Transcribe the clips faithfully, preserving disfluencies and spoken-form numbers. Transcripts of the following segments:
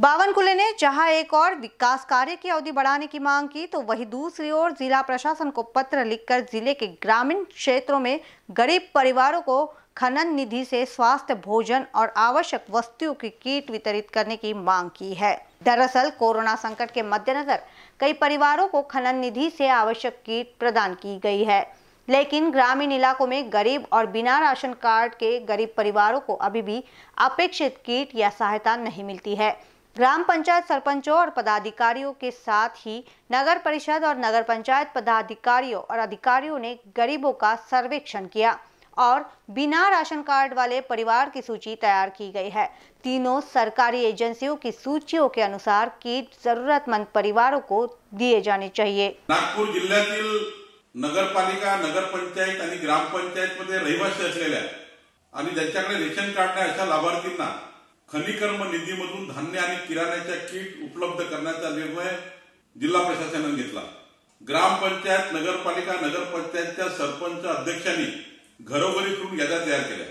बावनकुले ने जहां एक और विकास कार्य की अवधि बढ़ाने की मांग की, तो वहीं दूसरी ओर जिला प्रशासन को पत्र लिखकर जिले के ग्रामीण क्षेत्रों में गरीब परिवारों को खनन निधि से स्वास्थ्य, भोजन और आवश्यक वस्तुओं की किट वितरित करने की मांग की है। दरअसल कोरोना संकट के मद्देनजर कई परिवारों को खनन निधि से आवश्यक किट प्रदान की गई है, लेकिन ग्रामीण इलाकों में गरीब और बिना राशन कार्ड के गरीब परिवारों को अभी भी अपेक्षित किट या सहायता नहीं मिलती है। ग्राम पंचायत सरपंचों और पदाधिकारियों के साथ ही नगर परिषद और नगर पंचायत पदाधिकारियों और अधिकारियों ने गरीबों का सर्वेक्षण किया और बिना राशन कार्ड वाले परिवार की सूची तैयार की गई है। तीनों सरकारी एजेंसियों की सूचियों के अनुसार किट जरूरतमंद परिवारों को दिए जाने चाहिए। नागपुर जिल्ह्यातील नगरपालिका, नगर पंचायत आणि ग्राम पंचायत मध्ये रहिवासी असलेल्या आणि ज्यांच्याकडे रेशन कार्ड नाही अशा लाभार्थींना खनिकर्म निधीमधून धान्य आणि किराण्याच्या किट उपलब्ध करण्याचा निर्णय जिल्हा प्रशासनाने घेतला। ग्राम पंचायत, नगरपालिका, नगर पंचायतच्या सरपंच अध्यक्षांनी घरोघरी फिरून याद्या तयार केल्या,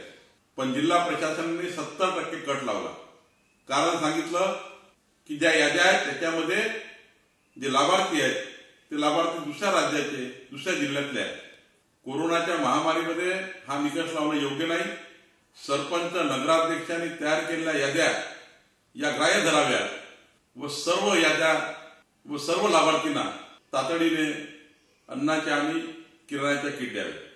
पण जिल्हा प्रशासनाने सत्तर टक्के कट लावला। कारण सांगितलं की ज्या याद्या आहेत त्याच्यामध्ये जे लाभार्थी आहेत ते लाभार्थी दुसऱ्या राज्याचे, दुसऱ्या जिल्ह्यातले आहेत। कोरोनाच्या महामारीमध्ये हा निकष लावणं योग्य नाही। सरपंच, नगराध्यक्षांनी तयार केलेल्या याद्या या ग्राह्य धराव्या व सर्व याद्या व सर्व लाभार्थींना तातडीने अन्नाच्या आणि किराण्याच्या किट द्याव्या।